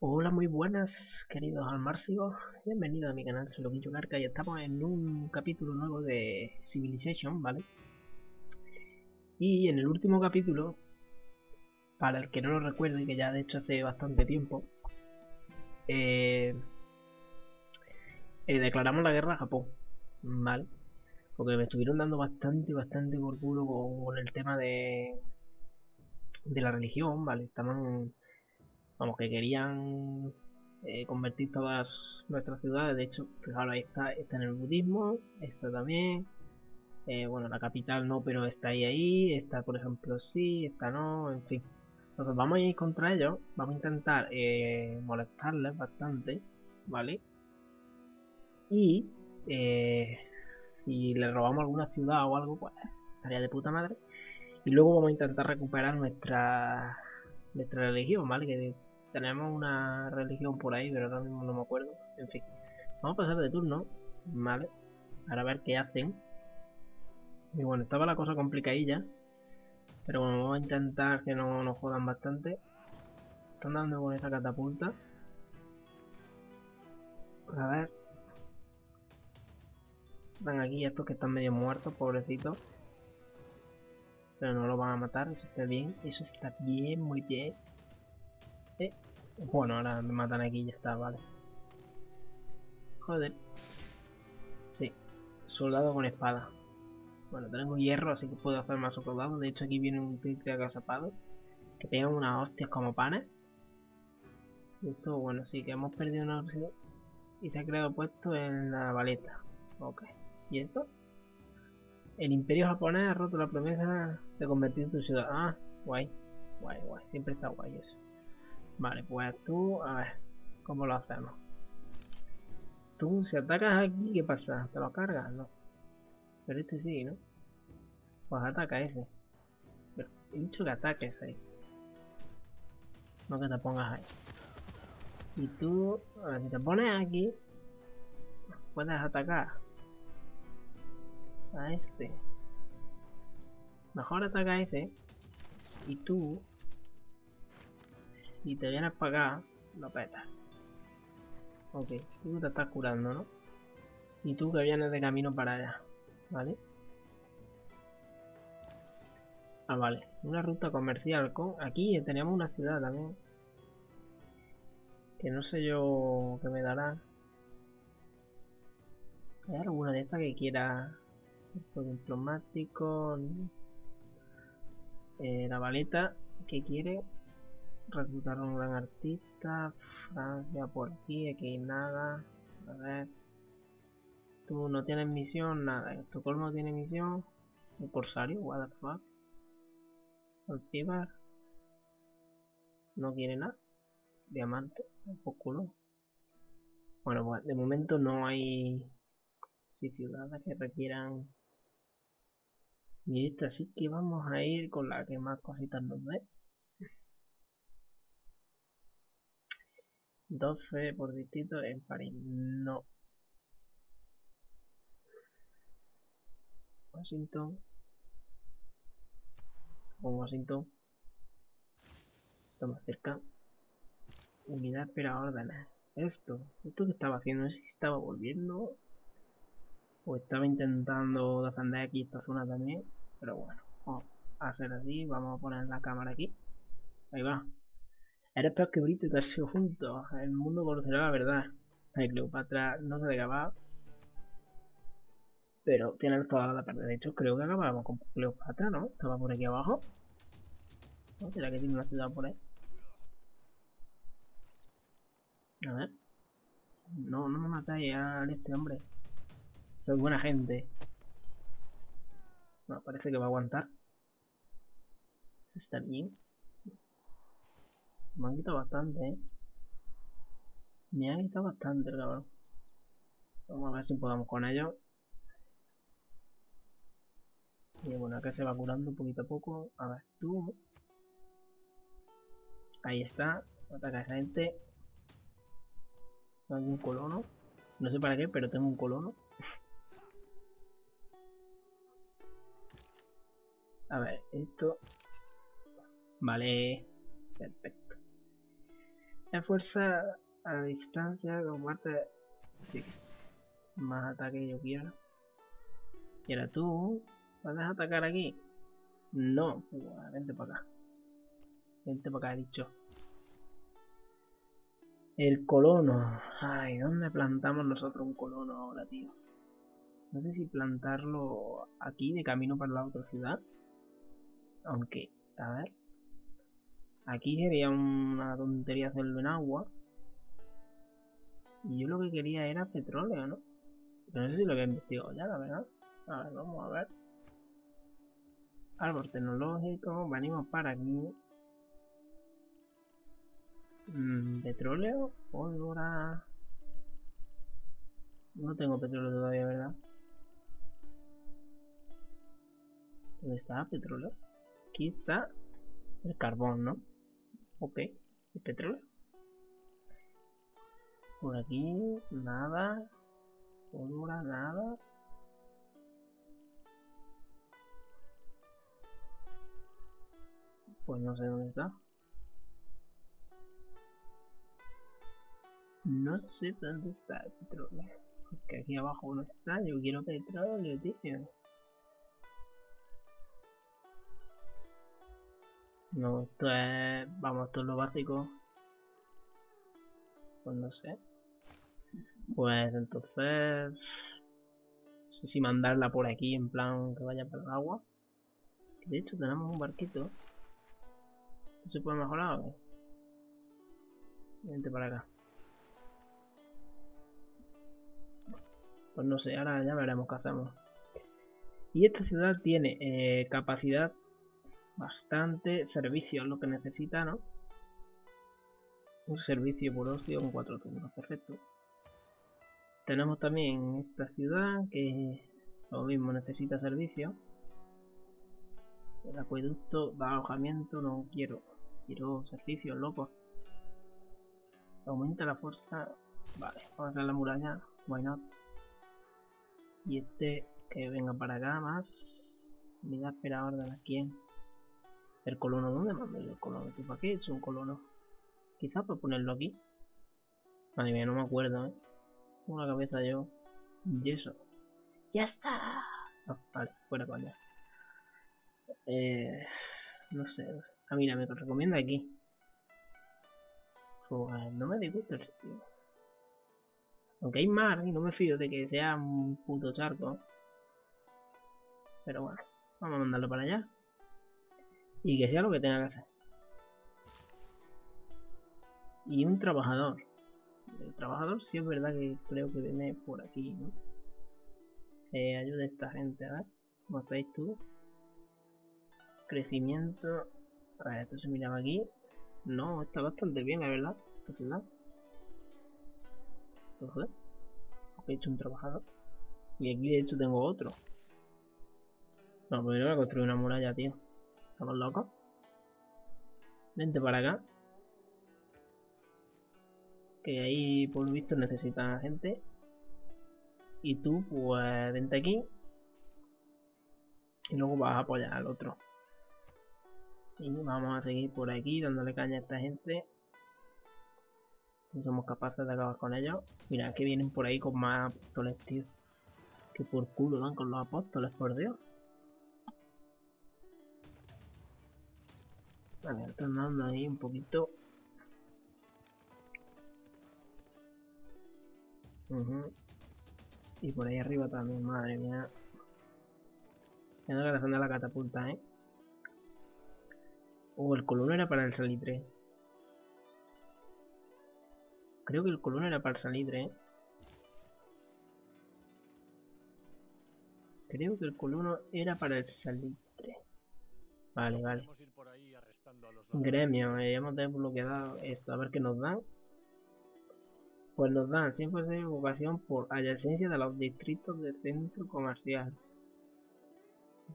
Hola, muy buenas, queridos almarcigos. Bienvenidos a mi canal, soy Lokillo Karka y estamos en un capítulo nuevo de Civilization, ¿vale? Y en el último capítulo, para el que no lo recuerde y que ya de hecho hace bastante tiempo, declaramos la guerra a Japón, ¿vale? Porque me estuvieron dando bastante por culo con el tema de la religión, ¿vale? Estaban... Vamos, que querían convertir todas nuestras ciudades. De hecho, fijaros, ahí está en el budismo, está también. Bueno, la capital no, pero está ahí. Está, por ejemplo, sí, está no, en fin. Entonces vamos a ir contra ellos, vamos a intentar molestarles bastante, ¿vale? Y si les robamos alguna ciudad o algo, pues estaría de puta madre. Y luego vamos a intentar recuperar nuestra religión, ¿vale? Que tenemos una religión por ahí, pero ahora mismo no me acuerdo. En fin, vamos a pasar de turno, ¿vale? Para ver qué hacen. Y bueno, estaba la cosa complicadilla, pero bueno, vamos a intentar que no nos jodan bastante. Están dando con esa catapulta. A ver. Están aquí estos que están medio muertos, pobrecitos. Pero no lo van a matar, eso está bien, muy bien. Bueno, ahora me matan aquí y ya está, vale. Joder. Sí, soldado con espada. Bueno, tengo hierro, así que puedo hacer más soldados. De hecho, aquí viene un triple agazapado que pegan unas hostias como panes. Y esto, bueno, sí, que hemos perdido una opción. Y se ha creado puesto en la baleta. Ok, ¿y esto? El imperio japonés ha roto la promesa de convertir tu ciudad. Ah, guay, guay, guay. Siempre está guay eso. Vale, pues tú, a ver, ¿cómo lo hacemos? Tú, si atacas aquí, ¿qué pasa? ¿Te lo cargas? No. Pero este sí, ¿no? Pues ataca ese. Pero he dicho que ataques ahí. No que te pongas ahí. Y tú, a ver, si te pones aquí, puedes atacar a este. Mejor ataca a ese. Y tú, si te vienes para acá, lo petas. Ok, tú te estás curando, ¿no? Y tú que vienes de camino para allá, ¿vale? Ah, vale, una ruta comercial con... Aquí teníamos una ciudad también, que no sé yo qué me dará. ¿Hay alguna de estas que quiera...? Diplomático, la baleta que quiere reclutar a un gran artista. Francia por aquí hay nada. A ver, tú no tienes misión, nada. Estocolmo tiene misión. Un corsario, what the fuck. Altíbar no quiere nada. Diamante, un poco. Bueno, pues de momento no hay ciudades que requieran. Y esta sí que vamos a ir con la que más cositas nos dé. 12 por distrito en París. No. Washington. Con Washington. Está más cerca. Unidad pero órdenes. Esto que estaba haciendo, no sé si estaba volviendo. O estaba intentando defender aquí esta zona también. Pero bueno, vamos a hacer así. Vamos a poner la cámara aquí. Ahí va. Eres peor que Brito y te has sido juntos. El mundo conocerá la verdad. Ay, Cleopatra no se acaba. Pero tiene toda la parte. De hecho, creo que acabamos con Cleopatra, ¿no? Estaba por aquí abajo. ¿No? ¿Será que tiene una ciudad por ahí? A ver. No, no me matáis a este hombre. Soy buena gente. No, parece que va a aguantar. Eso está bien. Me han quitado bastante, ¿eh? Me han quitado bastante, cabrón. Vamos a ver si podamos con ellos. Y bueno, acá se va curando poquito a poco. A ver, tú. Ahí está. Ataca a esa gente. Tengo un colono. No sé para qué, pero tengo un colono. A ver, esto... Vale, perfecto. Es fuerza a distancia, combate. Sí. Más ataque yo quiero. Y ahora tú, ¿vas a atacar aquí? No, bueno, vente para acá. Vente para acá, dicho. El colono. Ay, ¿dónde plantamos nosotros un colono ahora, tío? No sé si plantarlo aquí de camino para la otra ciudad. Aunque, a ver. Aquí sería una tontería hacerlo en agua. Y yo lo que quería era petróleo, ¿no? Pero no sé si lo había investigado ya, la verdad. A ver, vamos a ver. Árbol tecnológico, venimos para aquí. Petróleo, pólvora. No tengo petróleo todavía, ¿verdad? ¿Dónde está petróleo? Aquí está el carbón, ¿no? Ok, el petróleo. Por aquí, nada. Pólvora, nada. Pues no sé dónde está. No sé dónde está el petróleo. Porque aquí abajo no está. Yo quiero petróleo, tío. No, esto es... Vamos, esto es lo básico. Pues no sé. Pues entonces... No sé si mandarla por aquí, en plan que vaya para el agua. De hecho tenemos un barquito. ¿Esto se puede mejorar? Vente para acá. Pues no sé, ahora ya veremos qué hacemos. Y esta ciudad tiene capacidad bastante, servicio es lo que necesita, ¿no? Un servicio por ocio con 4 turnos, perfecto. Tenemos también esta ciudad que lo mismo necesita servicio. El acueducto da alojamiento, no quiero. Quiero servicio, loco. Aumenta la fuerza. Vale, vamos a hacer la muralla. Why not? Y este que venga para acá más. Unidad espera orden a quién. El colono, ¿dónde mando yo el colono? ¿Para qué es un colono? Quizás para ponerlo aquí. Madre mía, no me acuerdo, ¿eh? Tengo la cabeza yo. Y eso. ¡Ya está! Oh, vale, fuera para allá. No sé. Ah, mira, me lo recomienda aquí. Pues no me disgusta el sitio. Aunque hay mar y no me fío de que sea un puto charco. Pero bueno, vamos a mandarlo para allá. Y que sea lo que tenga que hacer. Y un trabajador. El trabajador sí es verdad que creo que viene por aquí, ¿no? Ayuda a esta gente, a ver. ¿Cómo estáis tú? Crecimiento. A ver, esto se miraba aquí. No, está bastante bien, la verdad. Esta ciudad. Joder, he hecho un trabajador. Y aquí de hecho tengo otro. No, pues yo voy a construir una muralla, tío. ¿Estamos locos? Vente para acá. Que ahí por lo visto necesita gente. Y tú pues vente aquí. Y luego vas a apoyar al otro. Y vamos a seguir por aquí dándole caña a esta gente. No somos capaces de acabar con ellos. Mira, que vienen por ahí con más apóstoles, tío. Que por culo van con los apóstoles, por Dios. Vale, están dando ahí un poquito. Y por ahí arriba también, madre mía. Tengo que defender la catapulta, ¿eh? El colono era para el salitre. Creo que el colono era para el salitre, ¿eh? Creo que el colono era para el salitre. Vale, vale. Gremio, hemos desbloqueado esto. A ver qué nos dan. Pues nos dan 100% de vocación por adyacencia de los distritos del centro comercial.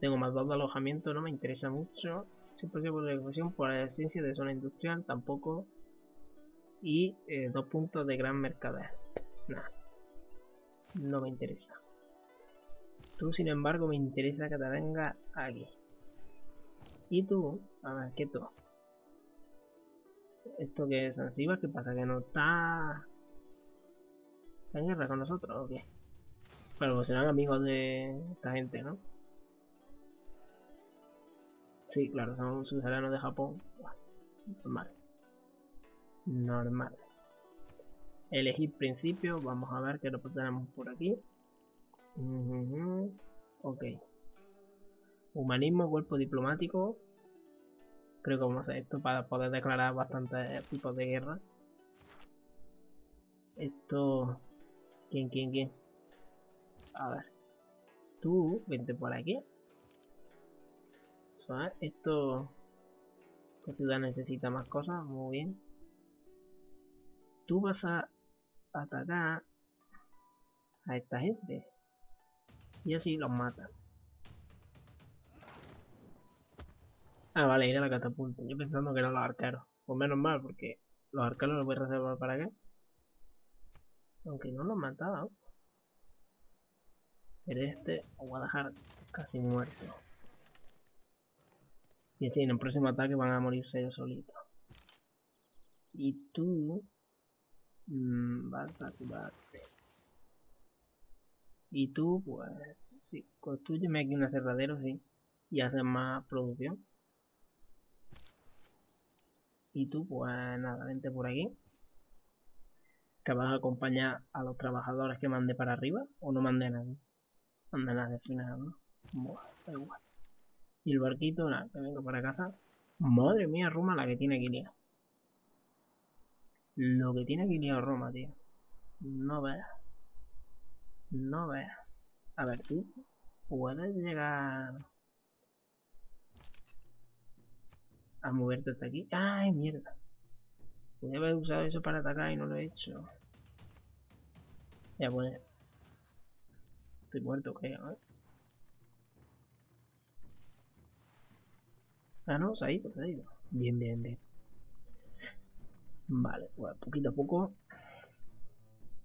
Tengo más 2 de alojamiento, no me interesa mucho. 100% de vocación por adyacencia de zona industrial, tampoco. Y 2 puntos de gran mercader. Nah, no me interesa. Tú, sin embargo, me interesa que te venga aquí. Y tú, a ver, quieto. ¿Esto que es Zanzíbar? ¿Qué pasa? ¿Que no está...? ¿Está en guerra con nosotros o qué? Claro, pues serán amigos de esta gente, ¿no? Sí, claro, son subsaharianos de Japón. Normal. Normal. Elegir principio. Vamos a ver qué lo tenemos por aquí. Ok. Humanismo, cuerpo diplomático. Creo que vamos a hacer esto para poder declarar bastantes tipos de guerra. Esto... ¿Quién? A ver. Tú, vente por aquí. Esto... La ciudad necesita más cosas, muy bien. Tú vas a atacar a esta gente. Y así los matan. Ah, vale, ir a la catapulta. Yo pensando que eran los arqueros. Pues menos mal, porque los arqueros los voy a reservar para acá. Aunque no los mataba. Pero este lo voy a dejar casi muerto. Y así en el próximo ataque van a morirse ellos solitos. Y tú... vas a curarte. Y tú, pues... sí, construyeme aquí un aserradero, sí. Y haces más producción. Y tú, pues nada, vente por aquí. Que vas a acompañar a los trabajadores que mande para arriba. O no mande a nadie. Mande a nadie al final, ¿no? Buah, da igual. Y el barquito, nada, que venga para casa. Madre mía, Roma, la que tiene aquí liado. Lo que tiene aquí liado Roma, tío. No veas. No veas. A ver, tú puedes llegar... a moverte hasta aquí. ¡Ay, mierda! Podría haber usado eso para atacar y no lo he hecho. Ya pues. Estoy muerto, creo, ¿eh? Ah, no, se ha ido. Bien. Vale, pues poquito a poco.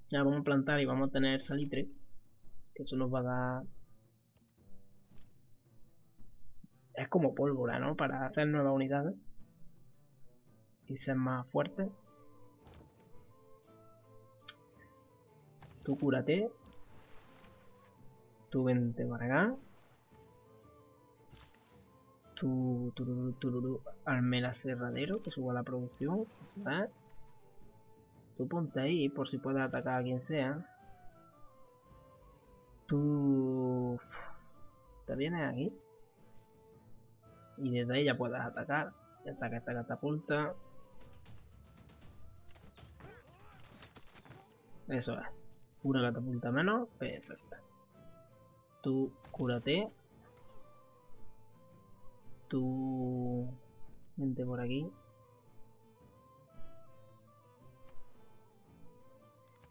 Ya vamos a plantar y vamos a tener salitre. Que eso nos va a dar... Es como pólvora, ¿no? Para hacer nuevas unidades. Y ser más fuerte. Tú cúrate. Tú vente para acá. Tú arme el aserradero, que suba la producción. ¿Verdad? Tú ponte ahí por si puedes atacar a quien sea. Tú... ¿te vienes aquí? Y desde ahí ya puedas atacar. Y ataca esta catapulta. Eso es. Una catapulta menos. Perfecto. Tú cúrate. Tú... vente por aquí.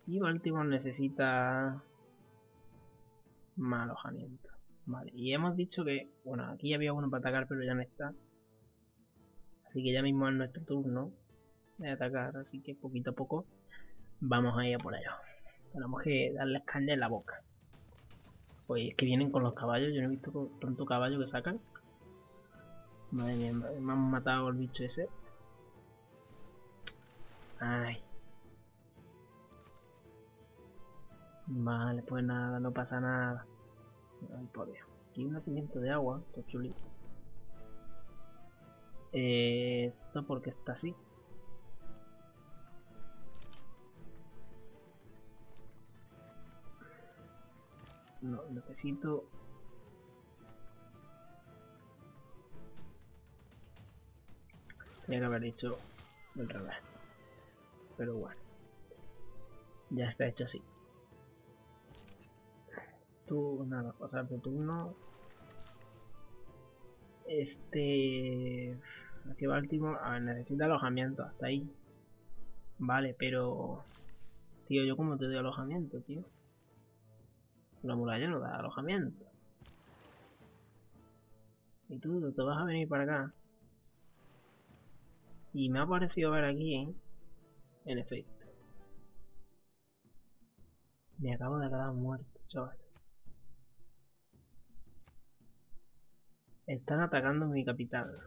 Y Baltimore necesita... más alojamiento. Vale, y hemos dicho que... bueno, aquí había uno para atacar, pero ya no está. Así que ya mismo es nuestro turno de atacar, así que poquito a poco vamos a ir a por ellos. Tenemos que darles caña en la boca. Pues es que vienen con los caballos, yo no he visto tanto caballo que sacan. Madre mía, me han matado al bicho ese. Ay. Vale, pues nada, no pasa nada. Ay, por Dios. Aquí hay un nacimiento de agua, esto es chulito. Esto porque está así. No, necesito... tenía que haber dicho del revés. Pero bueno. Ya está hecho así. Tú, nada, pasar tu turno. Aquí Baltimore, a ver, necesita alojamiento, hasta ahí. Vale, pero... tío, ¿yo cómo te doy alojamiento, tío? La muralla no da alojamiento. Y tú te vas a venir para acá. Y me ha parecido ver aquí, ¿eh? En efecto. Me acabo de quedar muerto, chaval. Están atacando mi capital.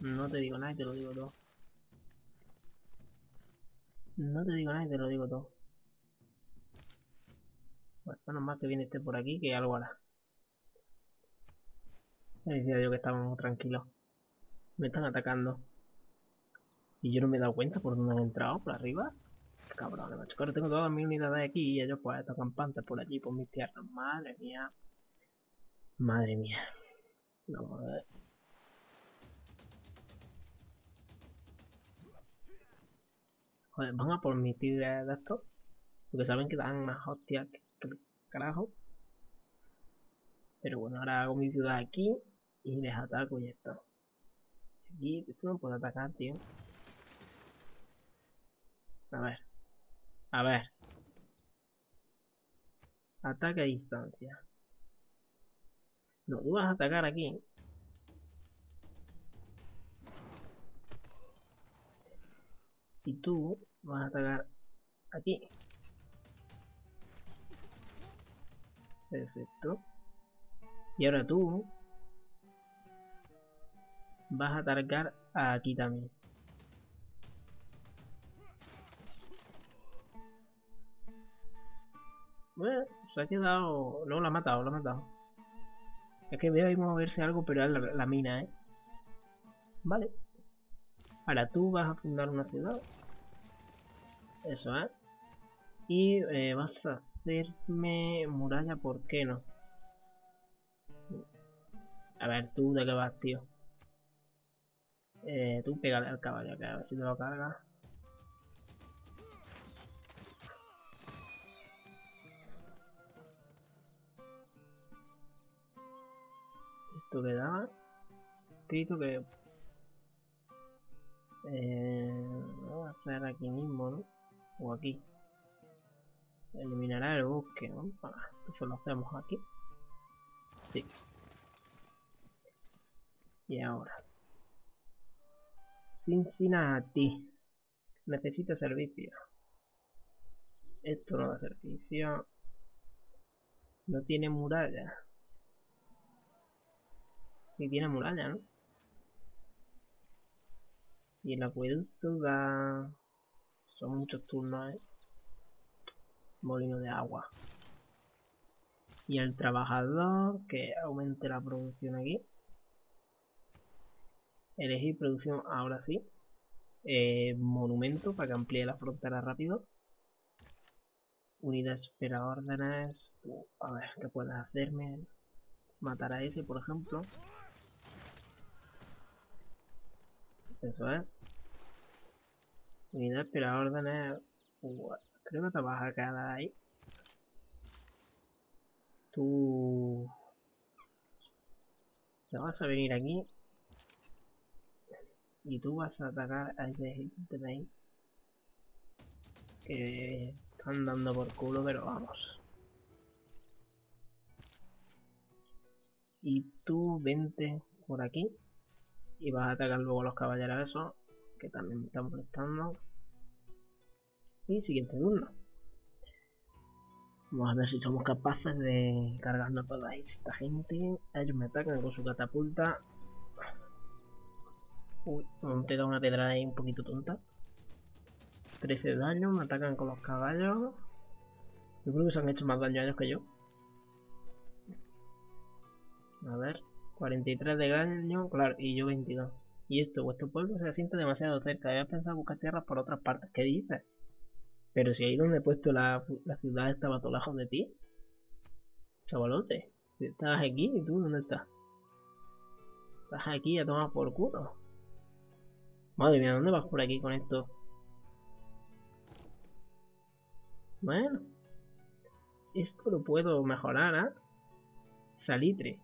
No te digo nada y te lo digo todo. No te digo nada y te lo digo todo. Bueno, menos mal que viene este por aquí, que algo hará. Me decía yo que estábamos tranquilos. Me están atacando. Y yo no me he dado cuenta por dónde han entrado, por arriba. Cabrón, macho. Ahora tengo todas mis unidades aquí y ellos pues atacan pantas por allí, por mis tierras. Madre mía. Madre mía. Vamos a ver. Joder, van a por mis tigres de estos. Porque saben que dan más hostias que el carajo. Pero bueno, ahora hago mi ciudad aquí y les ataco y ya está. Aquí, esto no puedo atacar, tío. A ver. A ver. Ataque a distancia. No, tú vas a atacar aquí. Y tú vas a atacar aquí. Perfecto. Y ahora tú vas a atacar aquí también. Bueno, se ha quedado... No, lo ha matado, lo ha matado. Es que veo ahí moverse algo, pero es la mina, ¿eh? Vale. Ahora tú vas a fundar una ciudad. Eso, ¿eh? Y vas a hacerme muralla, ¿por qué no? A ver, tú de qué vas, tío. Tú pégale al caballo, que a ver si te lo cargas. Esto le da. Escrito que... vamos a hacer aquí mismo, ¿no? O aquí. Eliminará el bosque, ¿no? Eso lo hacemos aquí. Sí. Y ahora. Cincinnati. Necesita servicio. Esto no da servicio. No tiene muralla. Y tiene muralla, ¿no? Y el acueducto da... Son muchos turnos, ¿eh? Molino de agua. Y el trabajador, que aumente la producción aquí. Elegir producción ahora sí. Monumento, para que amplíe la frontera rápido. Unir a espera órdenes. A ver, ¿qué puedes hacerme? Matar a ese, por ejemplo. Eso es. Unidad, pero órdenes. Creo que te vas a quedar ahí. Tú. Te vas a venir aquí. Y tú vas a atacar a ese de ahí. Que están dando por culo, pero vamos. Y tú vente por aquí. Y vas a atacar luego a los caballeros esos, que también me están molestando. Y siguiente turno. Vamos a ver si somos capaces de cargarnos a toda esta gente. Ellos me atacan con su catapulta. Uy, me pega una pedrada ahí un poquito tonta. 13 daños, me atacan con los caballos. Yo creo que se han hecho más daño a ellos que yo. A ver... 43 de daño, claro, y yo 22. Y esto, vuestro pueblo se asienta demasiado cerca. Había pensado buscar tierras por otras partes. ¿Qué dices? Pero si ahí donde he puesto la ciudad estaba todo lejos de ti. Chavalote, estabas aquí y tú, ¿dónde estás? Estás aquí a tomar por culo. Madre mía, ¿dónde vas por aquí con esto? Bueno. Esto lo puedo mejorar, ¿ah? Salitre.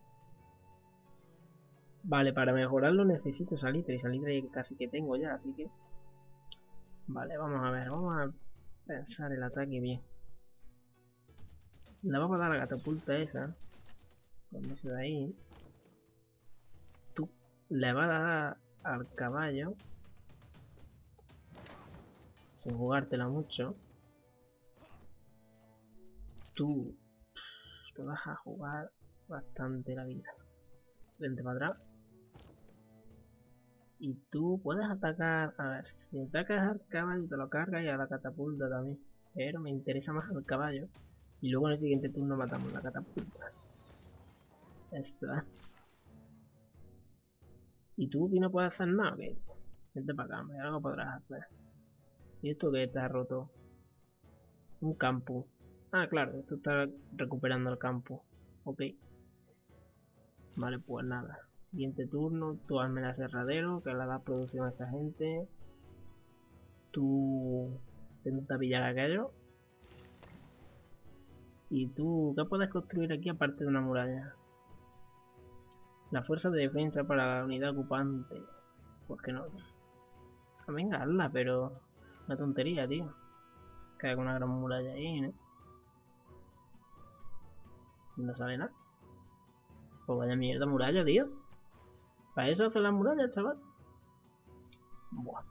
Vale, para mejorarlo necesito salitre, y salitre casi que tengo ya, así que... Vale, vamos a ver, vamos a pensar el ataque bien. Le vamos a dar la catapulta esa, con ese de ahí. Tú le vas a dar al caballo, sin jugártela mucho. Tú te vas a jugar bastante la vida. Vente para atrás. Y tú puedes atacar, a ver, si atacas al caballo te lo cargas y a la catapulta también. Pero me interesa más al caballo. Y luego en el siguiente turno matamos la catapulta. Esta. Y tú aquí no puedes hacer nada, ok. Vente para acá, algo podrás hacer. ¿Y esto qué está roto? Un campo. Ah, claro, esto está recuperando el campo. Ok. Vale, pues nada. Siguiente turno, tú hazme el aserradero, que la da producción a esta gente. Tú intenta pillar aquello. Y tú, ¿qué puedes construir aquí aparte de una muralla? La fuerza de defensa para la unidad ocupante. Pues que no. Ah, venga, hazla, pero... una tontería, tío. Cae con una gran muralla ahí, ¿eh? No sabe nada. Pues vaya mierda muralla, tío. Para eso hacen las murallas, chaval. Buah.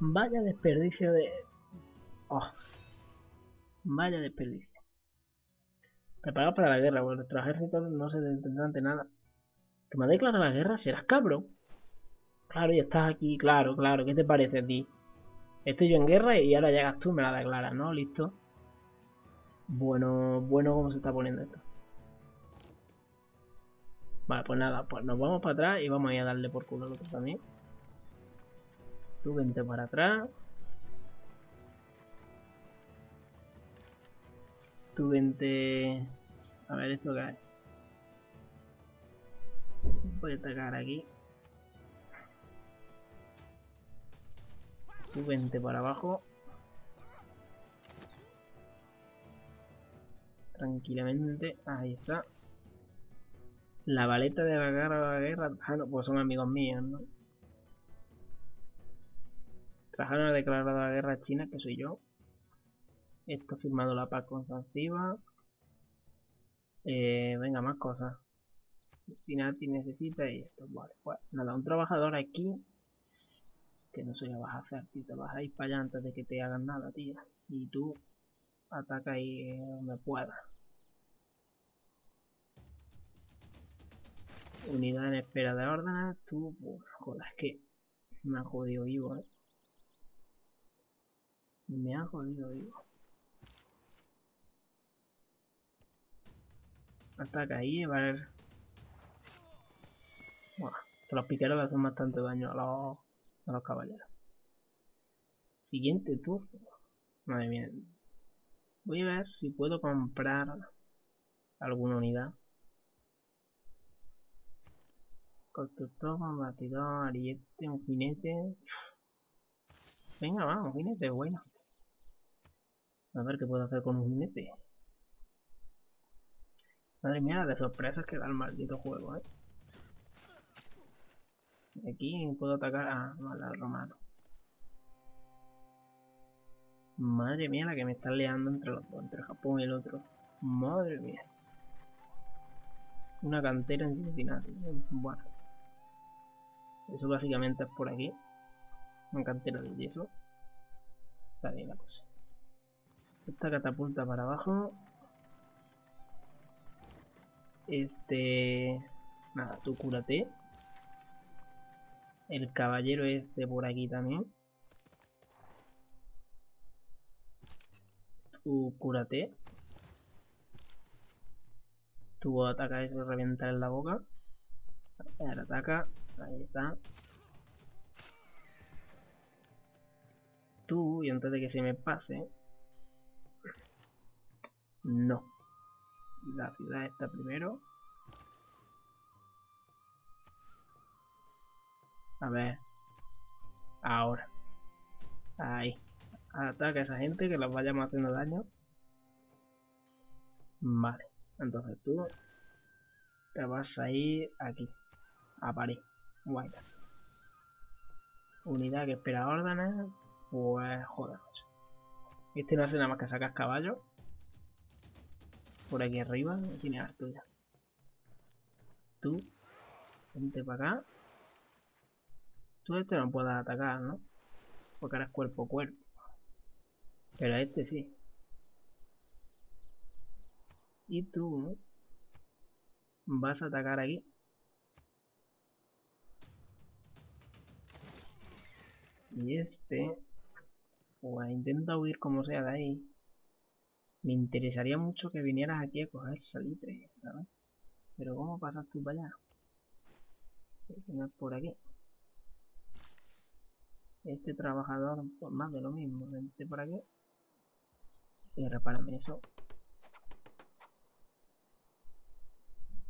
Vaya desperdicio de... oh. Vaya desperdicio. Preparados para la guerra, porque nuestros ejércitos no se detendrán ante nada. ¿Que me declaras la guerra? ¿Serás cabrón? Claro, y estás aquí, claro, claro. ¿Qué te parece a ti? Estoy yo en guerra y ahora llegas tú y me la declaras, ¿no? Listo. Bueno, bueno, cómo se está poniendo esto. Vale, pues nada, pues nos vamos para atrás y vamos a ir a darle por culo al otro también. Tú vente para atrás. Tú vente... a ver, esto que hay. Voy a atacar aquí. Tú vente para abajo. Tranquilamente, ahí está. La baleta de la guerra, Trajano, pues son amigos míos, ¿no? Trajano ha declarado la guerra a China, que soy yo. Esto ha firmado la paz constantiva. Venga, más cosas. Cincinnati necesita y esto. Vale, pues nada, un trabajador aquí. Que no sé qué vas a hacer, tío. Te vas a ir para allá antes de que te hagan nada, tío. Y tú ataca ahí donde puedas. Unidad en espera de órdenes, tú, pues, joder, es que me han jodido vivo, ¿eh? Me han jodido vivo. Ataca ahí, va a ver. Bueno, los piqueros le hacen bastante daño a los caballeros. Siguiente turno. Madre mía. Voy a ver si puedo comprar alguna unidad. Constructor, combatidor, ariete, un jinete. Venga, va, un jinete, bueno. A ver qué puedo hacer con un jinete. Madre mía, las sorpresas que da el maldito juego, eh. Aquí puedo atacar a la romano. Madre mía, la que me está liando entre los dos, entre Japón y el otro. Madre mía. Una cantera en Cincinnati. Bueno. Eso básicamente es por aquí. Una cantera de yeso. Está bien la cosa. Esta catapulta para abajo. Nada, tú cúrate. El caballero este por aquí también. Tú cúrate. Tú ataca eso y revienta en la boca. Ahora ataca. Ahí está. Tú, y antes de que se me pase... no. La ciudad está primero. A ver. Ahora. Ahí. Ataca a esa gente que los vayamos haciendo daño. Vale. Entonces tú te vas a ir aquí, a París. Guay. Unidad que espera órdenes. Pues joder. Este no hace nada más que sacar caballo. Por aquí arriba, tiene harto ya. Tú, vente para acá. Tú este no puedes atacar, ¿no? Porque ahora es cuerpo a cuerpo. Pero a este sí. Y tú vas a atacar aquí. Y este pues intenta huir como sea de ahí. Me interesaría mucho que vinieras aquí a coger salitre, ¿sabes? Pero ¿cómo pasas tú para allá? Porque no es por aquí. Este trabajador, pues más de lo mismo, vente por aquí y repárame eso.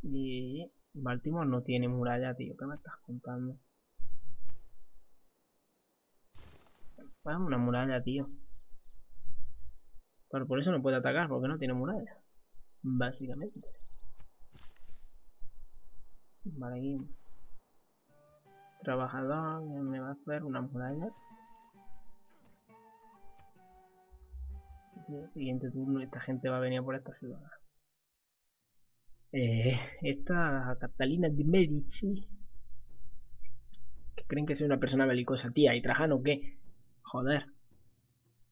Y Baltimore no tiene muralla, tío, ¿qué me estás contando? Hazme una muralla, tío. Pero por eso no puede atacar, porque no tiene muralla. Básicamente. Vale, aquí. Trabajador, me va a hacer una muralla. Y el siguiente turno, esta gente va a venir por esta ciudad. Esta Catalina de Medici. ¿Qué creen que soy una persona belicosa, tía? ¿Y Trajano qué? Joder.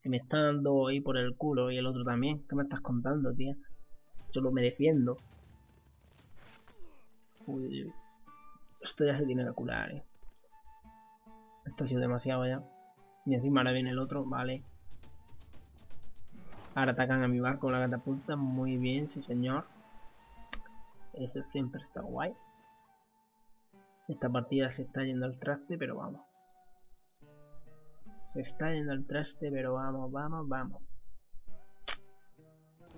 Que me está dando ahí por el culo y el otro también. ¿Qué me estás contando, tía? Solo me defiendo. Uy, esto ya se tiene que curar, eh. Esto ha sido demasiado ya. Y encima ahora viene el otro, vale. Ahora atacan a mi barco con la catapulta. Muy bien, sí señor. Eso siempre está guay. Esta partida se está yendo al traste, pero vamos. Se está yendo al traste, pero vamos, vamos, vamos.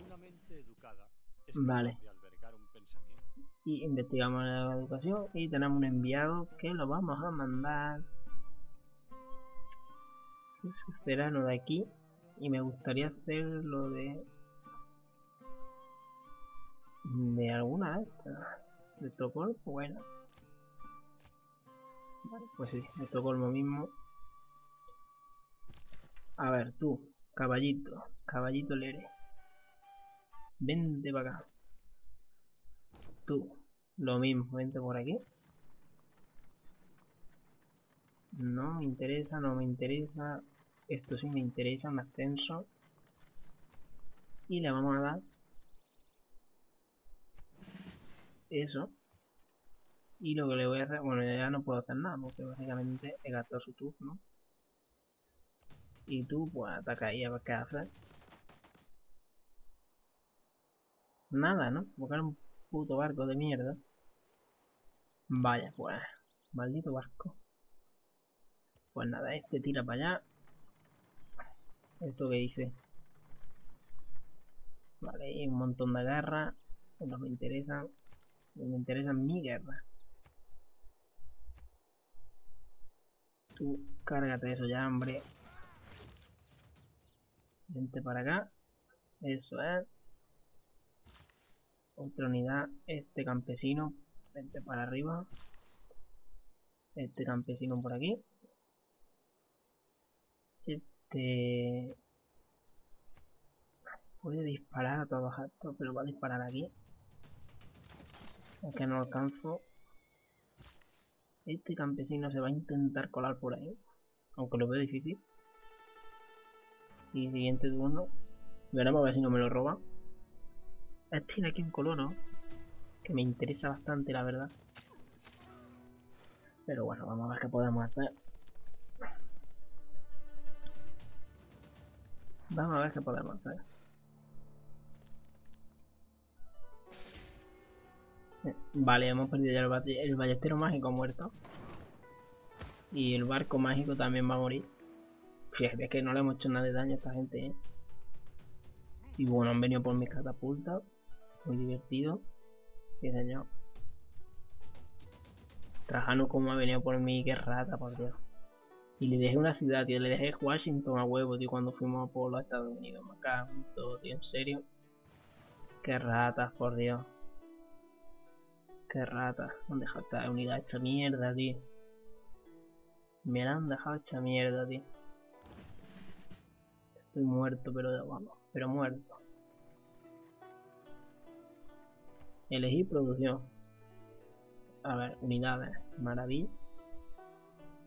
Una mente educada es vale. Capaz de albergar un pensamiento. Y investigamos la educación y tenemos un enviado que lo vamos a mandar. Soy sucerano de aquí y me gustaría hacer lo de alguna de estas. ¿De Estocolmo? Bueno. Vale, pues sí, de Estocolmo mismo. A ver, tú, caballito, caballito lere. Vente para acá. Tú, lo mismo, vente por aquí. No me interesa, no me interesa. Esto sí me interesa, un ascenso. Y le vamos a dar eso. Y lo que le voy a hacer, bueno, ya no puedo hacer nada porque básicamente he gastado su turno. Y tú, pues, ataca ahí a ver qué haces. Nada, ¿no? Buscar un puto barco de mierda. Vaya, pues. Maldito barco. Pues nada, este tira para allá. ¿Esto que dice? Vale, hay un montón de guerras. Que no me interesan. No me interesan mi guerra. Tú, cárgate eso ya, hombre. Vente para acá. Eso es. Otra unidad. Este campesino. Vente para arriba. Este campesino por aquí. Este... puede disparar a todos estos, pero va a disparar aquí. Es que no alcanzo. Este campesino se va a intentar colar por ahí. Aunque lo veo difícil. Y siguiente turno. Veremos a ver si no me lo roba. Tiene aquí un colono. Que me interesa bastante, la verdad. Pero bueno, vamos a ver qué podemos hacer. Vamos a ver qué podemos hacer. Vale, hemos perdido ya el ballestero mágico muerto. Y el barco mágico también va a morir. Fíjate, es que no le hemos hecho nada de daño a esta gente, ¿eh? Y bueno, han venido por mis catapultas. Muy divertido. Qué daño. Trajano como ha venido por mí, qué rata, por Dios. Y le dejé una ciudad, tío. Le dejé Washington a huevo, tío, cuando fuimos por los Estados Unidos. Me cago en todo, tío, en serio. Qué ratas, por Dios. Qué ratas. Me han dejado esta unidad hecha mierda, tío. Me la han dejado hecha mierda, tío. Estoy muerto, pero vamos, pero muerto. Elegí producción. A ver, unidades. Maravilla.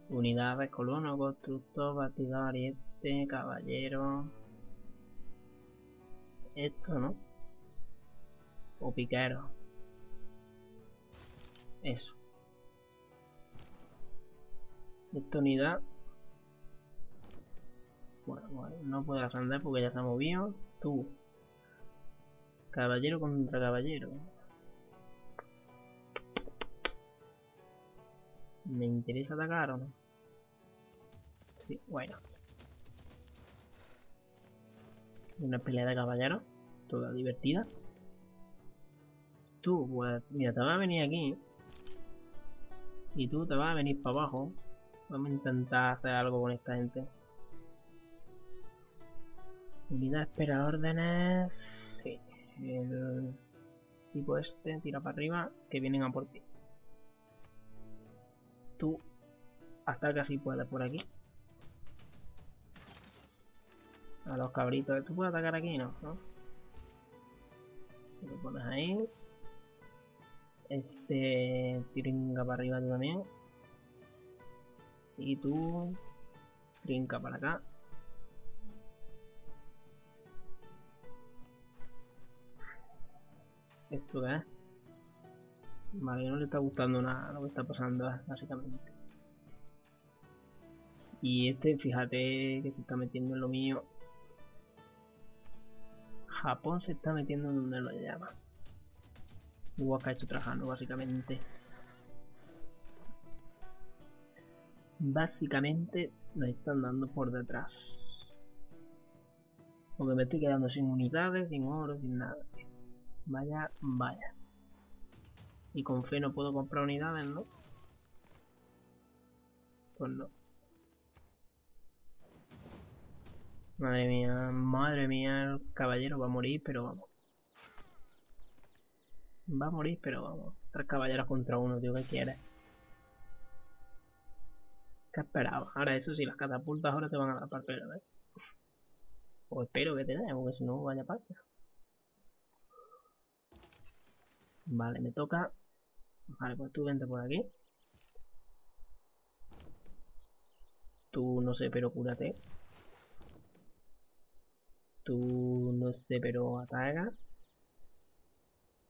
Unidades, colono, constructor, batidor, ariete, caballero. Esto, ¿no? O piquero. Eso. Esta unidad. Bueno, no puedes andar porque ya se ha movido. Tú. Caballero contra caballero. ¿Me interesa atacar o no? Sí, bueno. Una pelea de caballeros. Toda divertida. Tú, pues, mira, te vas a venir aquí. Y tú te vas a venir para abajo. Vamos a intentar hacer algo con esta gente. Unidad espera órdenes. Sí. El tipo este tira para arriba. Que vienen a por ti. Tú ataca si puedes por aquí. A los cabritos. ¿Tú puedes atacar aquí? No, ¿no? Lo pones ahí. Este trinca para arriba tú también. Y tú trinca para acá. Esto que es. Vale, no le está gustando nada lo que está pasando, básicamente. Y este, fíjate que se está metiendo en lo mío. Japón se está metiendo en donde lo llama. Igual que ha hecho Trajano, básicamente. Básicamente nos están dando por detrás. Porque me estoy quedando sin unidades, sin oro, sin nada. Vaya, vaya. Y con fe no puedo comprar unidades, ¿no? Pues no. Madre mía, el caballero va a morir, pero vamos. Va a morir, pero vamos. Tres caballeros contra uno, tío, ¿qué quieres? ¿Qué esperaba? Ahora eso sí, las catapultas ahora te van a dar par, pero, ¿eh? O espero que te den, porque si no, vaya parte. Vale, me toca. Vale, pues tú vente por aquí. Tú no sé, pero cúrate. Tú no sé, pero ataca.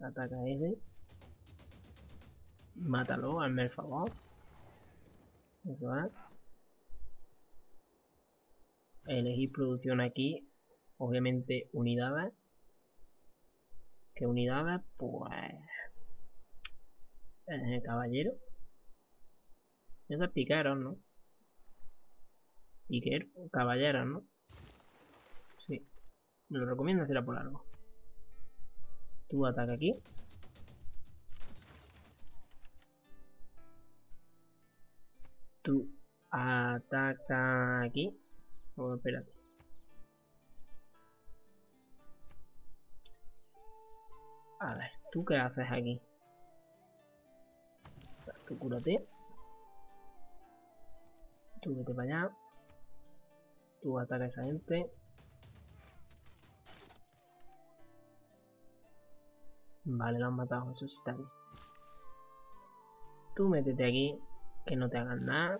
Ataca a ese. Mátalo, hazme el favor. Eso va. Elegir producción aquí. Obviamente unidades. ¿Qué unidades? Pues... caballero. Ya se picaron, ¿no? Y que caballeros, ¿no? Sí. Me lo recomiendo hacerla por algo. Tú ataca aquí. Tú ataca aquí. Oh, espérate. A ver, ¿tú qué haces aquí? Tú cúrate. Tú vete para allá. Tú ataca a esa gente. Vale, lo han matado, eso está bien. Tú métete aquí, que no te hagan nada.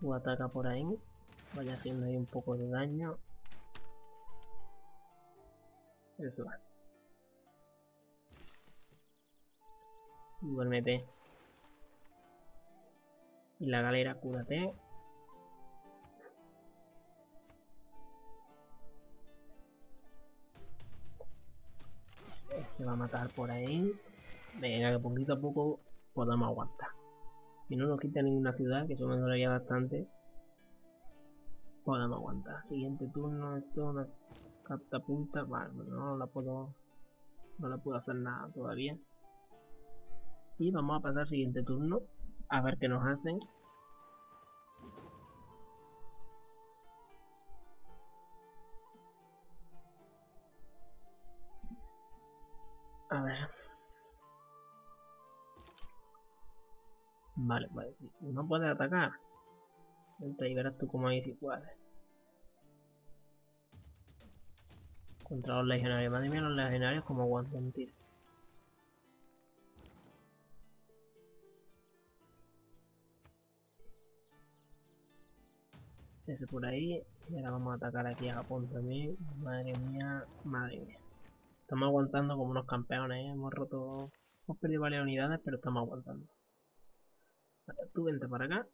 Tú ataca por ahí, vaya haciendo ahí un poco de daño. Eso va. Duérmete. Y la galera, cúrate. Se va a matar por ahí. Venga, que poquito a poco podamos aguantar. Si no nos quita ninguna ciudad, que eso me dolería bastante. Podemos aguantar. Siguiente turno, esto es una catapulta. Vale, no la puedo. No la puedo hacer nada todavía. Y vamos a pasar al siguiente turno. A ver qué nos hacen. A ver. Vale, pues sí. No puedes atacar. Entonces verás tú como ahí si puedes. Contra los legionarios. Madre mía, los legionarios como aguantan tiro. Ese por ahí. Y ahora vamos a atacar aquí a Japón también. Madre mía, madre mía. Estamos aguantando como unos campeones, ¿eh? Hemos perdido varias unidades, pero estamos aguantando. tú vente para acá.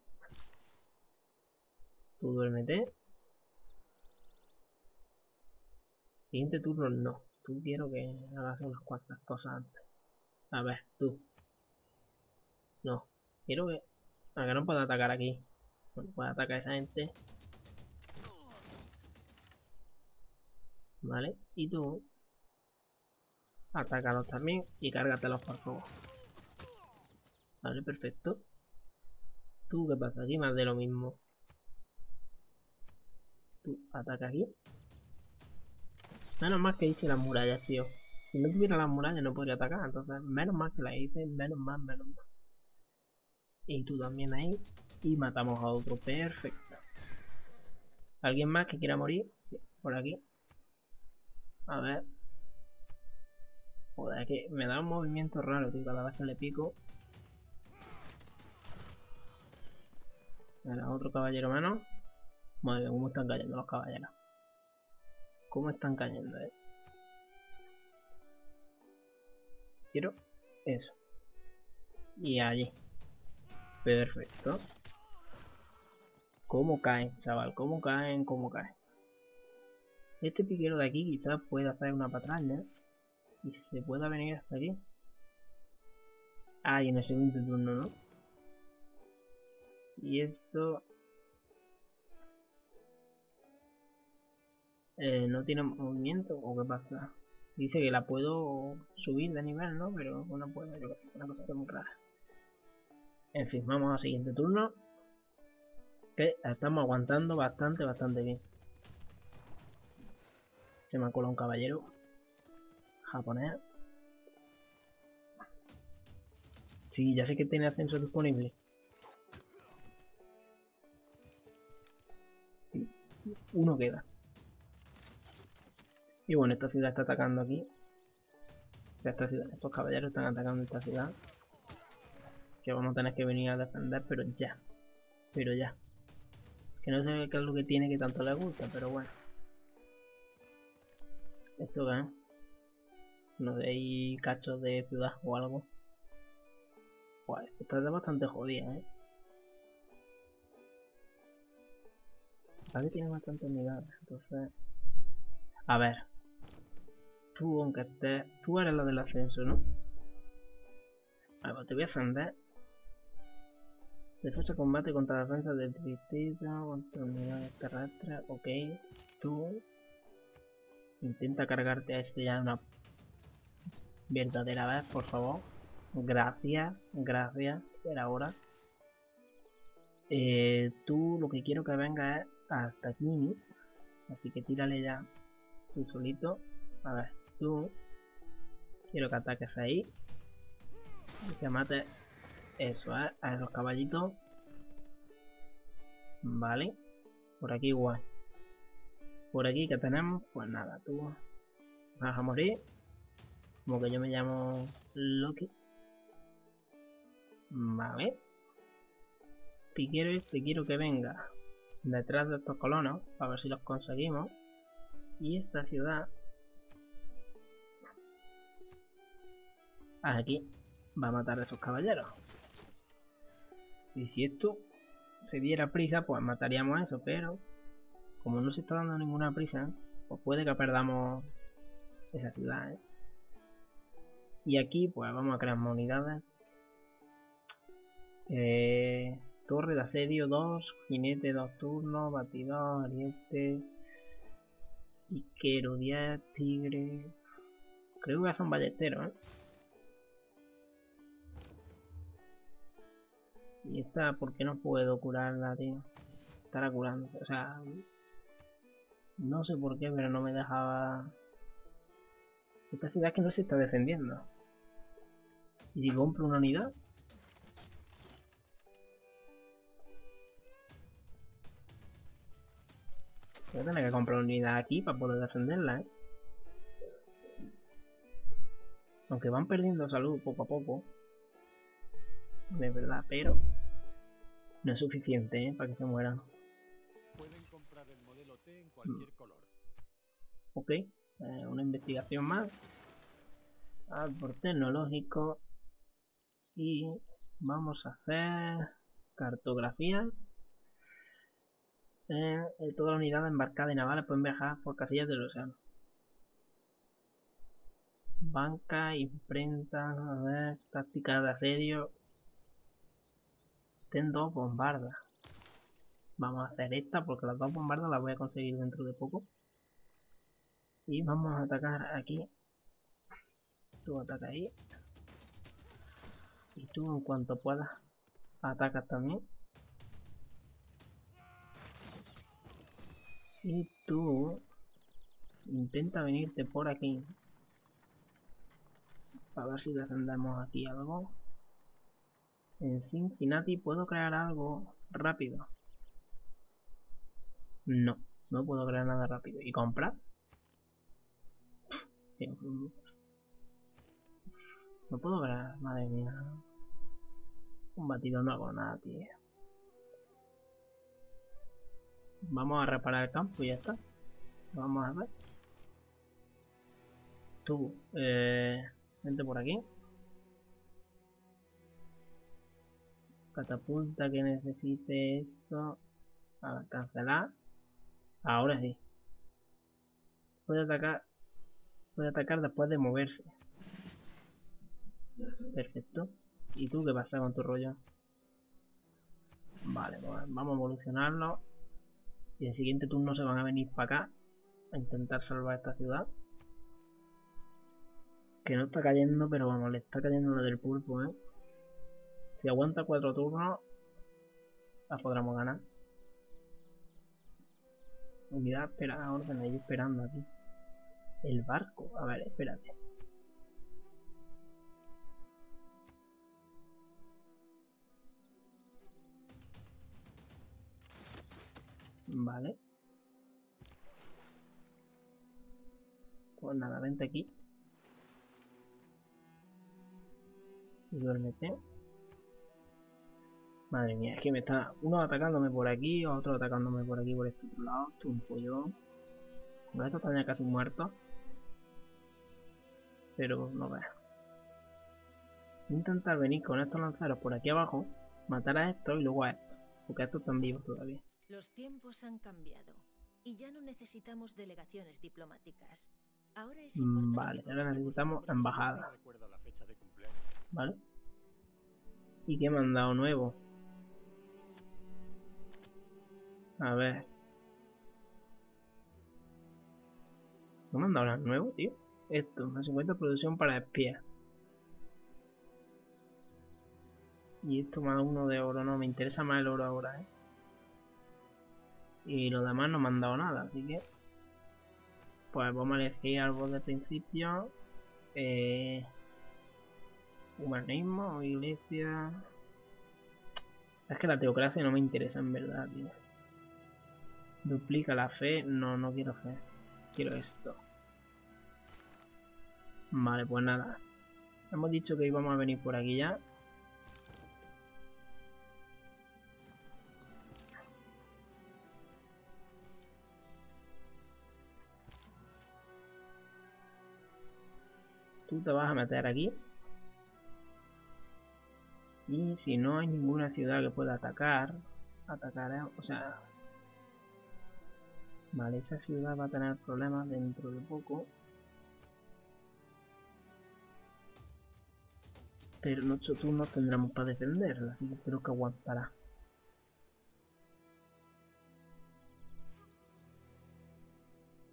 Tú duérmete. Siguiente turno no. Tú quiero que hagas unas cuantas cosas antes. A ver, tú. No. Quiero que... acá no puedo atacar aquí. Bueno, puedo atacar a esa gente. Vale. Y tú... atácalos también y cárgatelos por favor. Vale, perfecto. Tú, ¿qué pasa aquí? Más de lo mismo. Tú, ataca aquí. Menos mal que hice las murallas, tío. Si no tuviera las murallas no podría atacar. Entonces, menos mal que las hice, menos mal. Y tú también ahí. Y matamos a otro. Perfecto. ¿Alguien más que quiera morir? Sí, por aquí. A ver. Joder, es que me da un movimiento raro, tío, cada vez que le pico. Ahora, otro caballero menos. Madre mía, cómo están cayendo los caballeros. Cómo están cayendo, Quiero eso. Y allí. Perfecto. Cómo caen, chaval, cómo caen. Este piquero de aquí quizás pueda hacer una patraña, ¿eh? Y se pueda venir hasta aquí. Ah, y en el siguiente turno, ¿no? Y esto... ¿no tiene movimiento o qué pasa? Dice que la puedo subir de nivel, ¿no? Pero no puedo, yo que sé, una cosa muy rara. En fin, vamos al siguiente turno. Que estamos aguantando bastante bien. Se me ha colado un caballero japonés. Sí, ya sé que tiene ascenso disponible. Uno queda. Y bueno, esta ciudad está atacando aquí. Estos caballeros están atacando esta ciudad. Que vamos a tener que venir a defender, pero ya. Que no sé qué es lo que tiene que tanto le gusta, pero bueno. Esto va. No sé, hay cachos de ciudad o algo. Guay, esta está bastante jodida, Aquí tiene bastantes unidades, entonces... A ver... Tú, aunque estés... Tú eres la del ascenso, ¿no? A ver, te voy a ascender. Defensa, combate contra defensa del distrito, contra unidades terrestres, ok. Tú... intenta cargarte a este ya de una... verdadera vez, por favor. Gracias. Era ahora. Tú lo que quiero que venga es hasta aquí. Así que tírale ya tú solito. A ver, tú. Quiero que ataques ahí. Y que mates. Eso, a esos caballitos. Vale. Por aquí igual. Por aquí que tenemos. Pues nada, tú. Vas a morir. Como que yo me llamo Loki. Vale. Piquero este quiero que venga detrás de estos colonos. A ver si los conseguimos. Y esta ciudad. Aquí. Va a matar a esos caballeros. Y si esto se diera prisa, pues mataríamos a eso. Pero como no se está dando ninguna prisa, pues puede que perdamos esa ciudad, Y aquí pues vamos a crear unidades. Torre de asedio 2, jinete 2 turnos, batidor, ariete, piquero 10, tigre... Creo que voy a hacer un ballestero, Y esta, ¿por qué no puedo curarla, tío? Estará curándose, o sea... No sé por qué, pero no me dejaba... Esta ciudad que no se está defendiendo. ¿Y si compro una unidad? Voy a tener que comprar una unidad aquí para poder defenderla, Aunque van perdiendo salud poco a poco. De verdad, pero... no es suficiente, para que se mueran. Pueden comprar el modelo T en cualquier color. Ok. Una investigación más. Árbol tecnológico. Y... vamos a hacer... cartografía. Toda la unidad embarcada y naval pueden viajar por casillas del océano. Banca, imprenta, a ver, táctica de asedio. Ten dos bombardas. Vamos a hacer esta porque las dos bombardas las voy a conseguir dentro de poco. Y vamos a atacar aquí. Tú ataca ahí. Y tú en cuanto puedas atacas también. Y tú intenta venirte por aquí. A ver si descendemos aquí algo. En Cincinnati puedo crear algo rápido. No, no puedo crear nada rápido. ¿Y comprar? No puedo crear, madre mía. Un batido no hago nada, tío. Vamos a reparar el campo y ya está. Vamos a ver. Tú, vente por aquí. Catapulta que necesite esto. A ver, cancelar. Ahora sí. Puede atacar. Puede atacar después de moverse. Perfecto. ¿Y tú qué pasa con tu rollo? Vale, pues vamos a evolucionarlo. Y el siguiente turno se van a venir para acá a intentar salvar esta ciudad. Que no está cayendo, pero vamos, le está cayendo lo del pulpo, ¿eh? Si aguanta 4 turnos, la podremos ganar. Unidad, espera, orden, ahí esperando aquí. El barco, a ver, espérate. Vale. Pues nada, vente aquí. Y duérmete. Madre mía, es que me está uno atacándome por aquí, otro atacándome por aquí por este otro lado. Esto es un follón. Bueno, esto está ya casi muerto. Pero no veas. Intentar venir con estos lanceros por aquí abajo, matar a estos y luego a estos. Porque estos están vivos todavía. Los tiempos han cambiado y ya no necesitamos delegaciones diplomáticas. Ahora es importante. Vale, ahora necesitamos embajada. Vale. ¿Y qué me han dado nuevo? A ver. ¿No me han dado nada nuevo, tío? Esto, más 50 producción para espías. Y esto más uno de oro, no, me interesa más el oro ahora, ¿eh? Y los demás no me han dado nada, así que... Pues vamos a elegir algo de principio. Humanismo, iglesia... Es que la teocracia no me interesa en verdad, tío. Duplica la fe, no, no quiero fe. Quiero esto. Vale, pues nada. Hemos dicho que íbamos a venir por aquí ya. Tú te vas a meter aquí. Y si no hay ninguna ciudad que pueda atacar, o sea... Vale, esa ciudad va a tener problemas dentro de poco. Pero en 8 turnos tendremos para defenderla, así que creo que aguantará.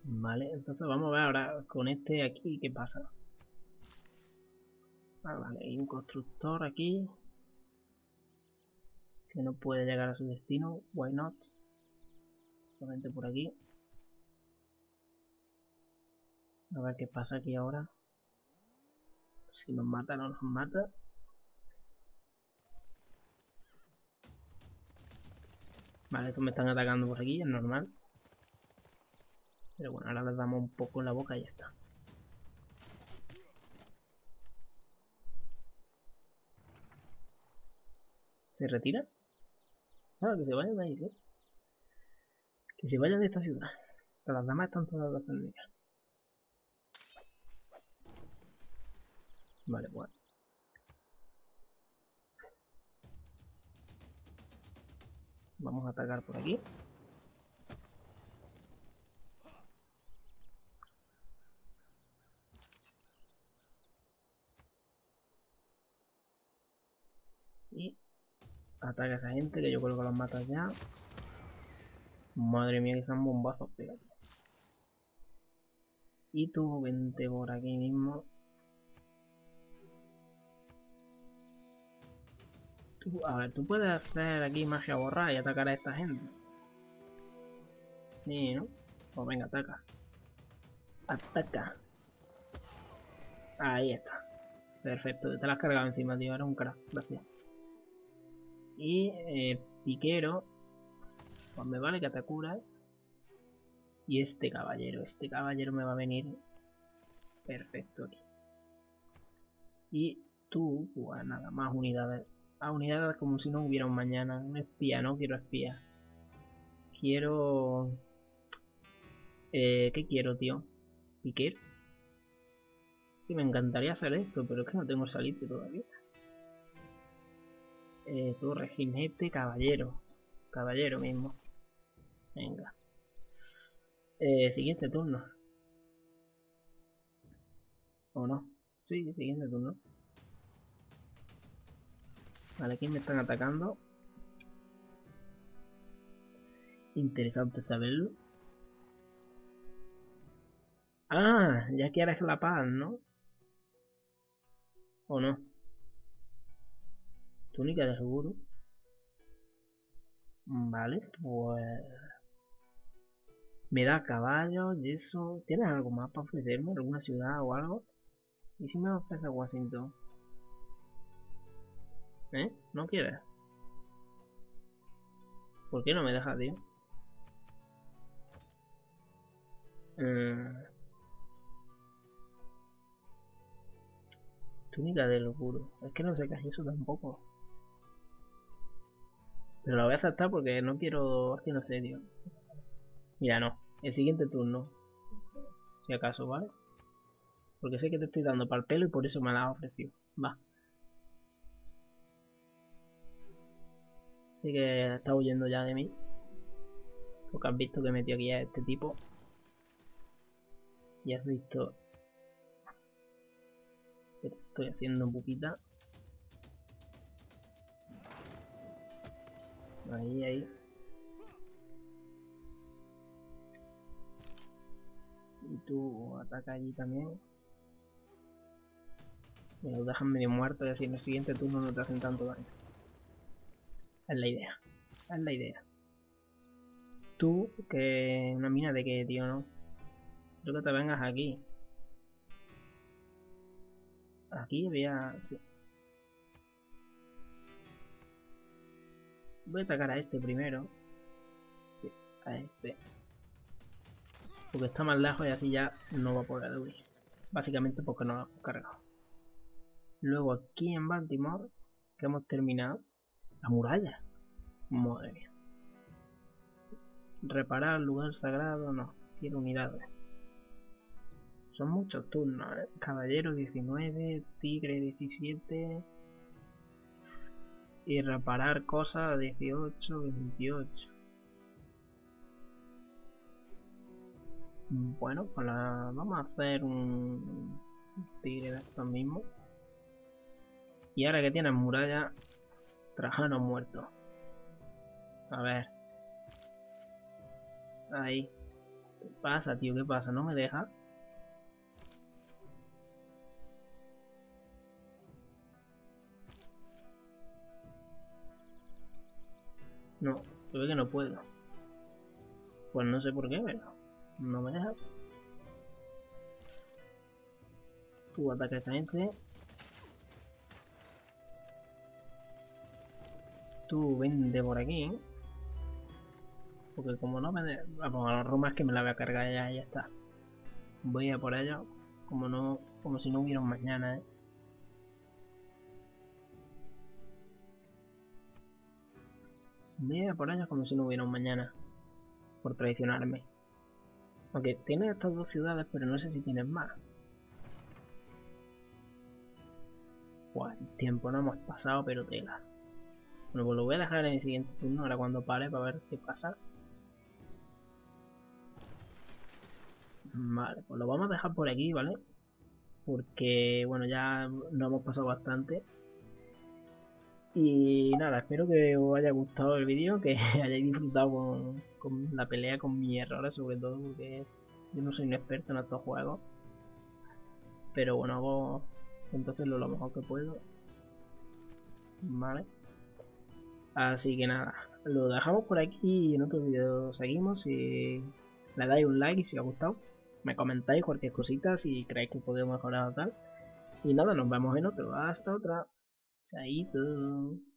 Vale, entonces vamos a ver ahora con este aquí qué pasa. Ah, vale, hay un constructor aquí que no puede llegar a su destino, why not. Solamente por aquí. A ver qué pasa aquí ahora. Si nos mata o no nos mata. Vale, estos me están atacando por aquí, es normal. Pero bueno, ahora les damos un poco en la boca y ya está. ¿Se retira? Claro, que se vayan de ahí, ¿sí? Que se vayan de esta ciudad. Pero las damas están todas defendidas. Vale, bueno. Vamos a atacar por aquí. Y ataca a esa gente, que yo creo que los mata ya. Madre mía, que son bombazos, pégate. Y tú vente por aquí mismo. A ver, tú puedes hacer aquí magia borrada y atacar a esta gente. Sí, ¿no? Pues venga, ataca. Ataca. Ahí está. Perfecto, te la has cargado encima, tío. Eres un crack, gracias. Y piquero. Pues me vale que te curas. Y este caballero me va a venir perfecto aquí. Y tú, pues nada, más unidades. A unidades como si no hubiera un mañana. Un espía, no quiero espía. Quiero... ¿qué quiero, tío? ¿Piquero? Sí, me encantaría hacer esto, pero es que no tengo salitre todavía. Torre, jinete, caballero. Caballero mismo. Venga. Siguiente turno. ¿O no? Sí, siguiente turno. Vale, aquí me están atacando. Interesante saberlo. Ah, ya quieres la paz, ¿no? ¿O no? Túnica de seguro. Vale, pues... me da caballo y eso... ¿Tienes algo más para ofrecerme? ¿Alguna ciudad o algo? ¿Y si me ofrece Washington? ¿Eh? ¿No quieres? ¿Por qué no me dejas, tío? Túnica de locura. Es que no sé qué es eso tampoco. Pero la voy a aceptar porque no quiero... es que no sé, tío. Mira, no. El siguiente turno. Si acaso, ¿vale? Porque sé que te estoy dando para el pelo y por eso me la has ofrecido. Va. Así que está huyendo ya de mí. Porque has visto que metí aquí a este tipo. Y has visto que te estoy haciendo pupita. Ahí, ahí. Y tú ataca allí también. Me los dejan medio muertos y así en el siguiente turno no te hacen tanto daño. Es la idea, es la idea. Tú, que... una mina de qué, tío, ¿no? Creo que te vengas aquí. Aquí había... sí. Voy a atacar a este primero. Sí, a este. Porque está más lejos y así ya no va a poder huir. Básicamente porque no lo hemos cargado. Luego aquí en Baltimore, que hemos terminado... la muralla. Madre mía. Reparar lugar sagrado, no. Quiero unidades. Son muchos turnos, ¿eh? Caballero 19, tigre 17. Y reparar cosas 18, 28. Bueno, pues la... vamos a hacer un tigre de estos mismos. Y ahora que tienen muralla... Trajano muerto. A ver. Ahí. ¿Qué pasa, tío? ¿Qué pasa? ¿No me deja? No, se ve que no puedo. Pues no sé por qué, pero no me deja. Tú ataca a esta gente. Tú vende por aquí, ¿eh? Porque como no me... vamos, a los romas que me la voy a cargar ya, ya está. Voy a por ello, como no, como si no hubiera un mañana, ¿eh? Voy a por ellos como si no hubiera un mañana. Por traicionarme. Aunque tiene estas dos ciudades, pero no sé si tienen más. Buah, el tiempo no hemos pasado, pero tela. Bueno, pues lo voy a dejar en el siguiente turno, ahora cuando pare, para ver qué pasa. Vale, pues lo vamos a dejar por aquí, ¿vale? Porque, bueno, ya nos hemos pasado bastante. Y nada, espero que os haya gustado el vídeo, que hayáis disfrutado con la pelea, con mis errores, sobre todo porque yo no soy un experto en estos juegos. Pero bueno, hago entonces lo mejor que puedo. Vale. Así que nada, lo dejamos por aquí y en otro vídeo seguimos. Si le dais un like y si os ha gustado, me comentáis cualquier cosita, si creéis que podemos mejorar o tal. Y nada, nos vemos en otro. Hasta otra. Chaito.